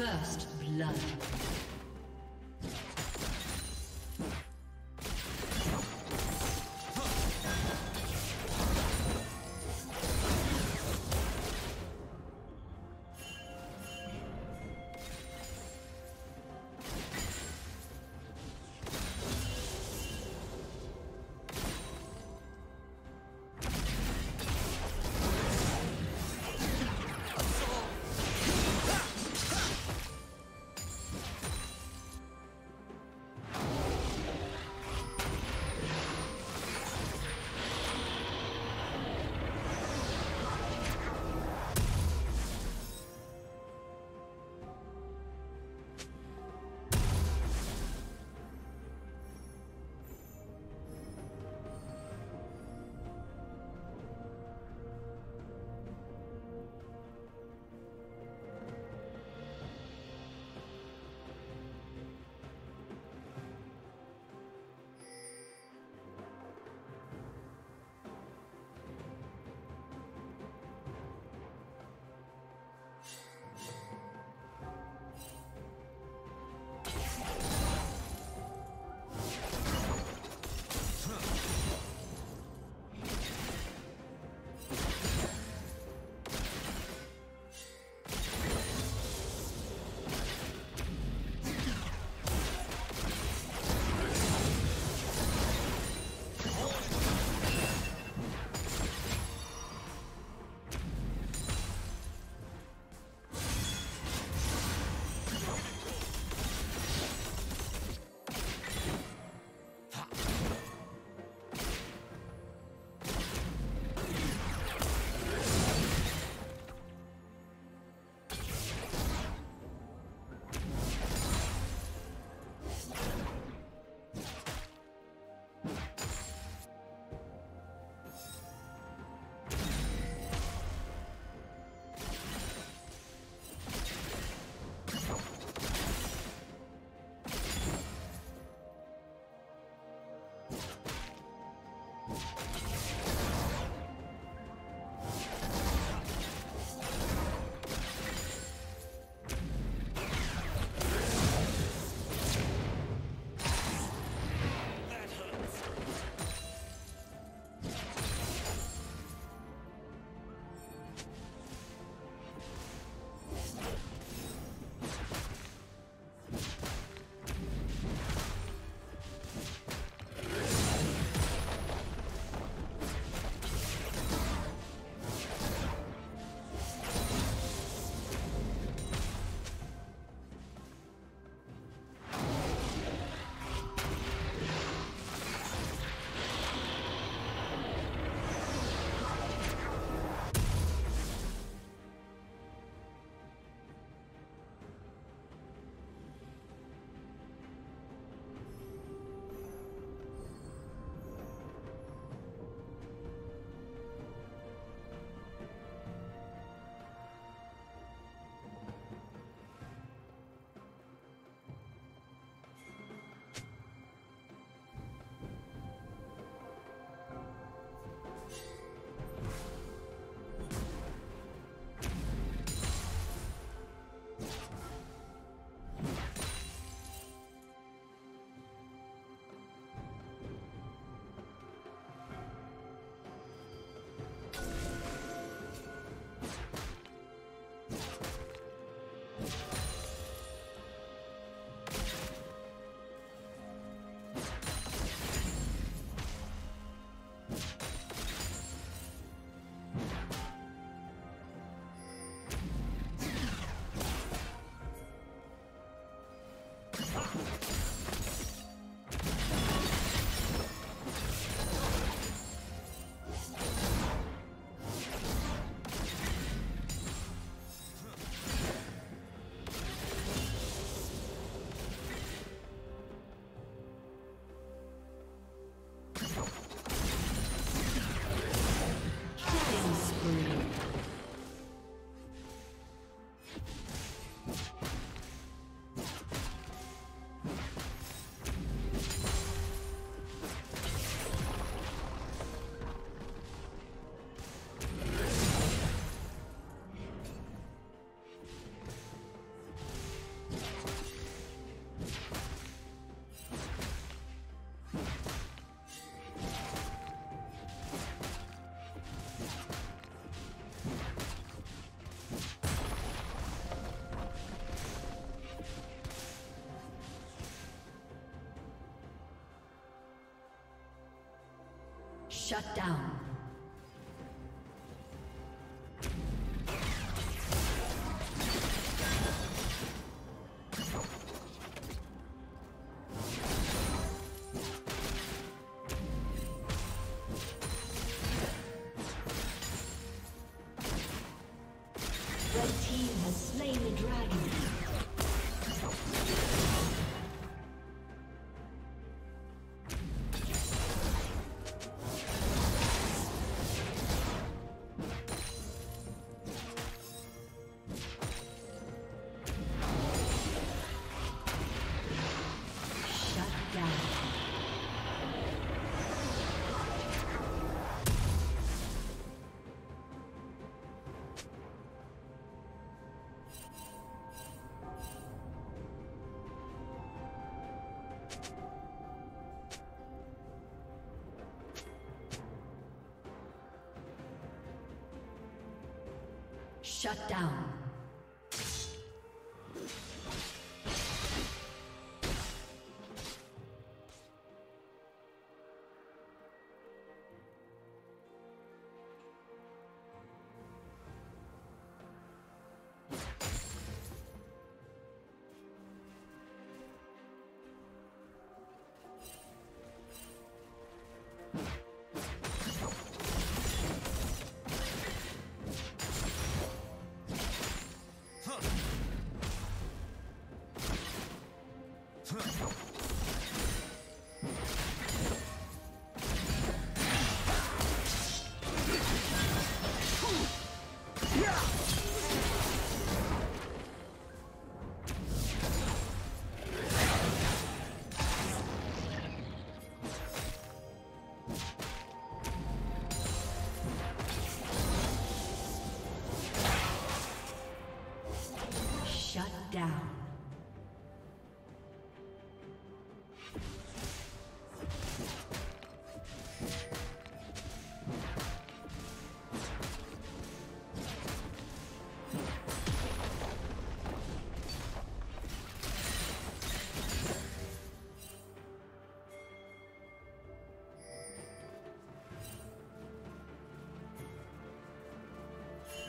First blood. Shut down. Shut down. Down. Blue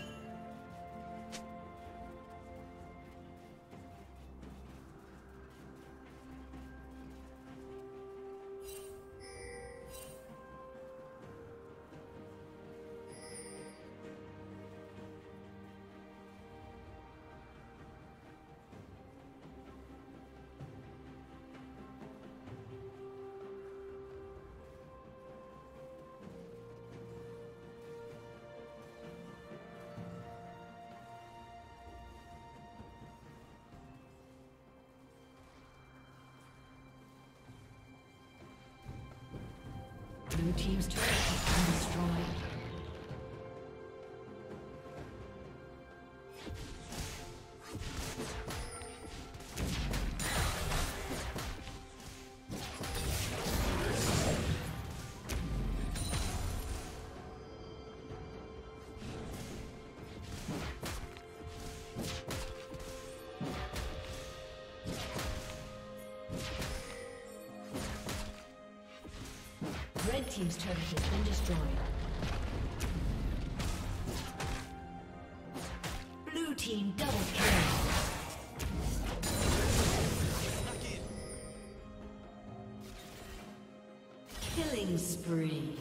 team's turret has been destroyed. Red team's turret has been destroyed. Blue team double kill. Killing spree.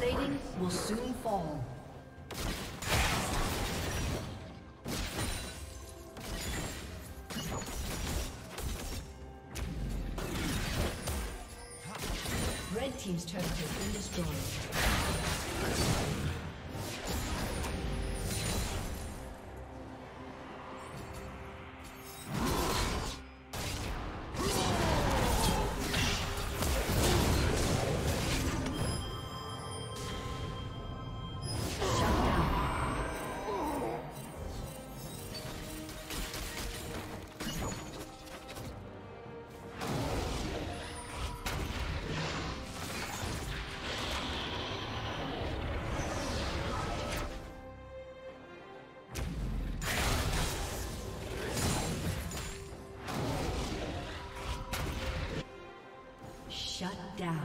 Plating will soon fall. team's turret has been destroyed. Shut down.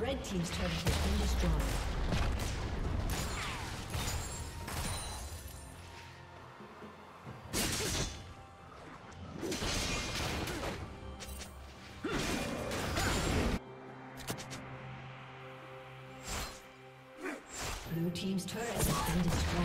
Red team's turret has been destroyed. Blue team's turret has been destroyed.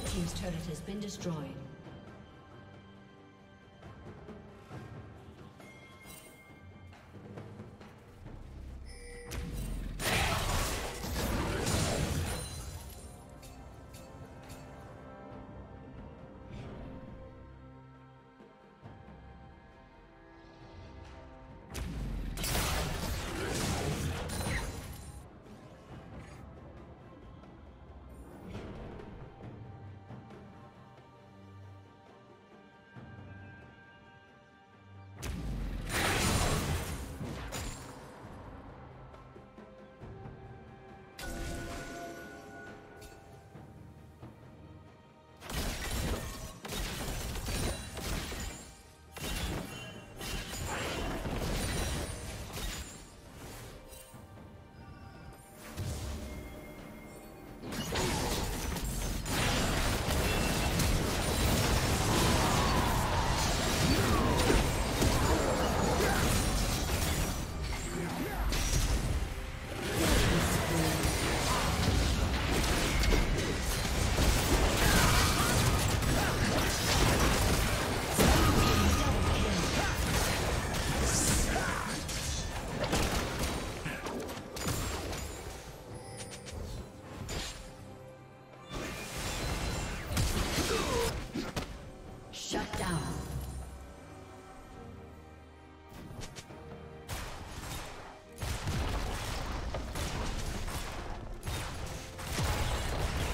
Red team's turret has been destroyed. Team's turret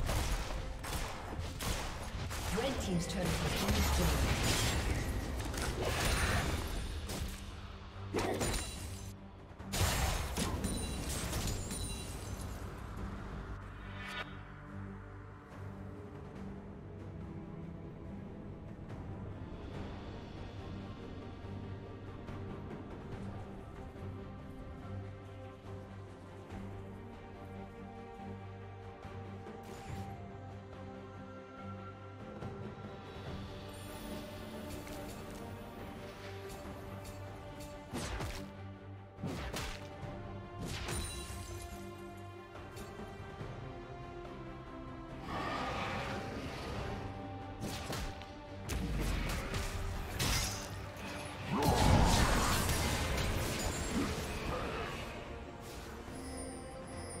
has been destroyed.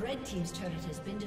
Red team's turret has been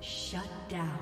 Shut down.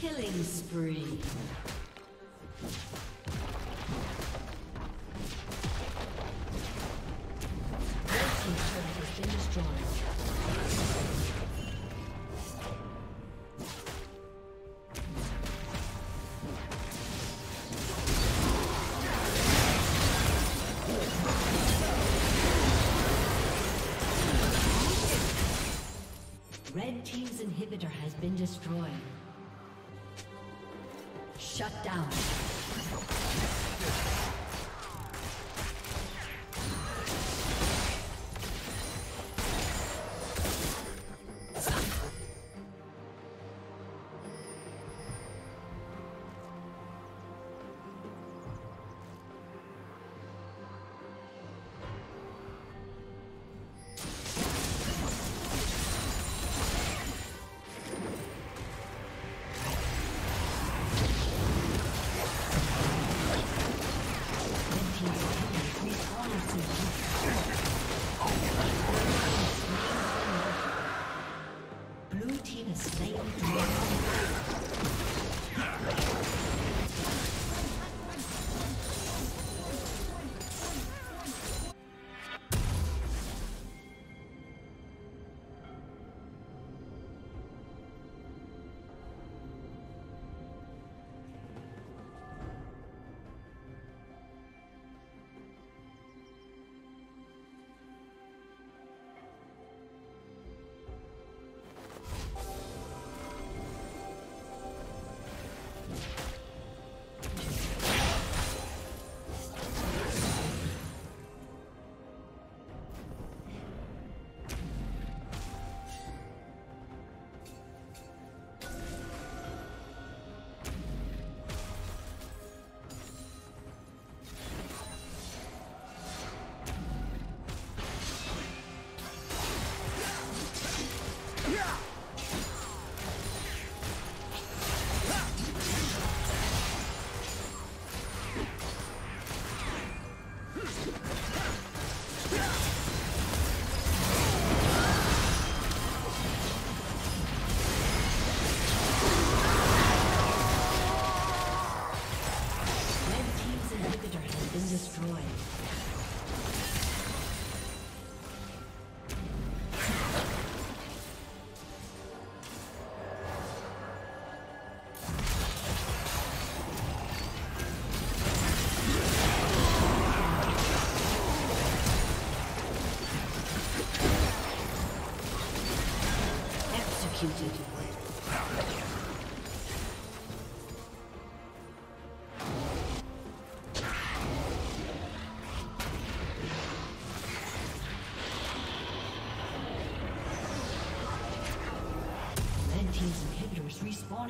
Killing spree. Red team's inhibitor has been destroyed. Shut down.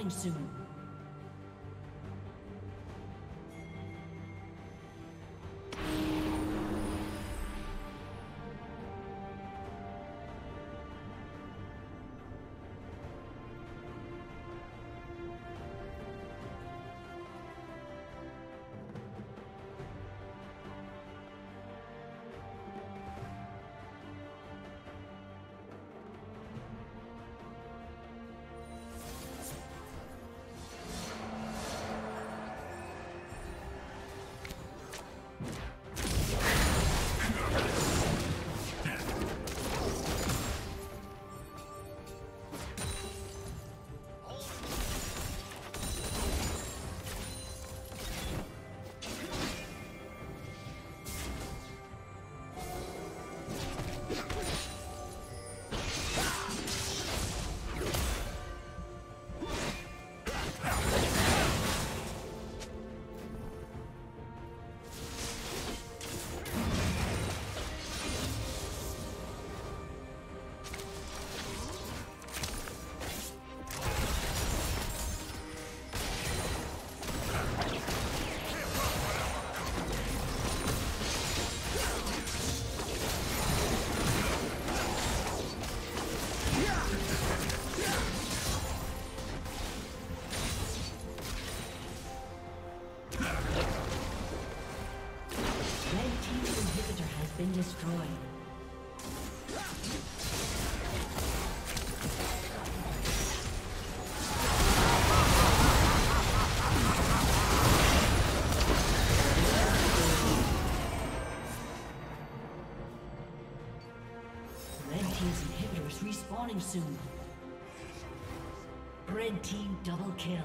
Respawning soon. Destroyed. Red team's inhibitor is respawning soon. Red team double kill.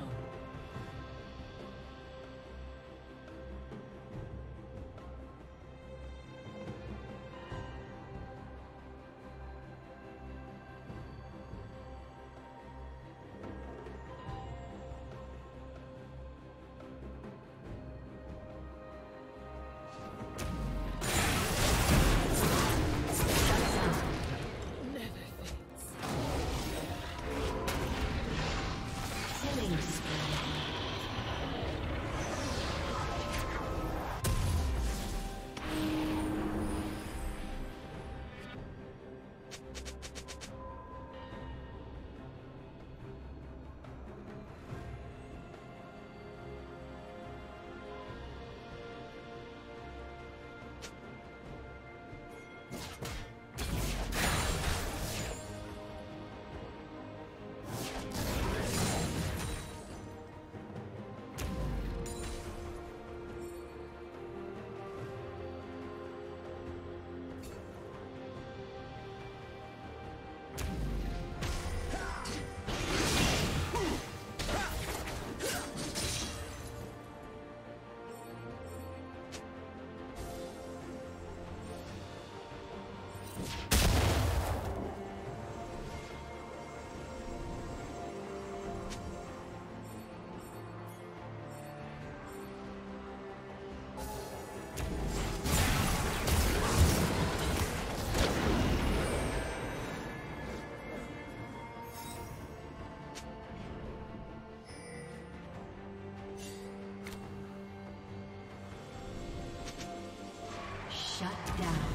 Shut down.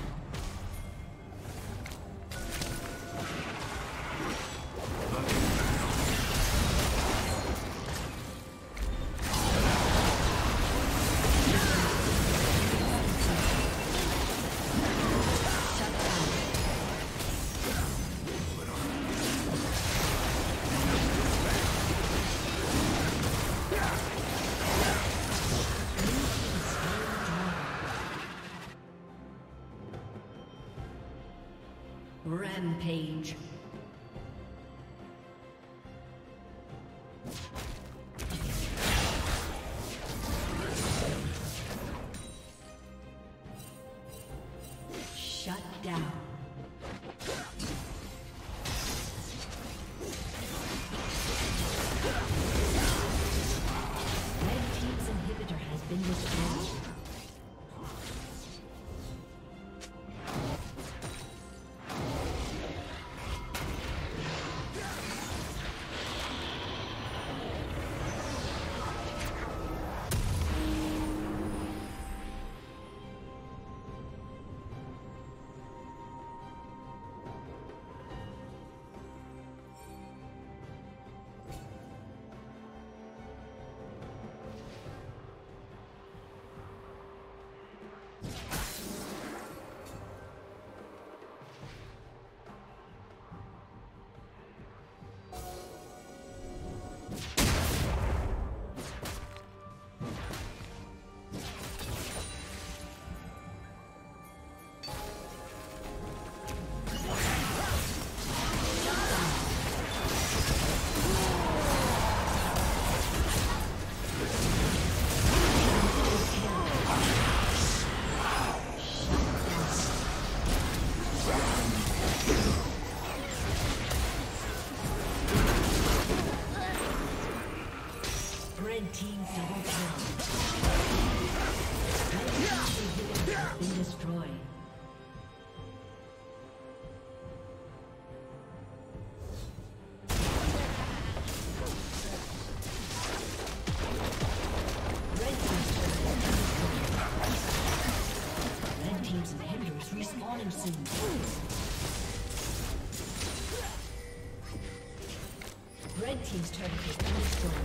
Rampage. Shut down. Red team's inhibitor has been destroyed. Patterson. Red team's turret is destroyed.